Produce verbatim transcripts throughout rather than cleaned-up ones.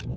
Yay! Woo!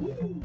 Woo!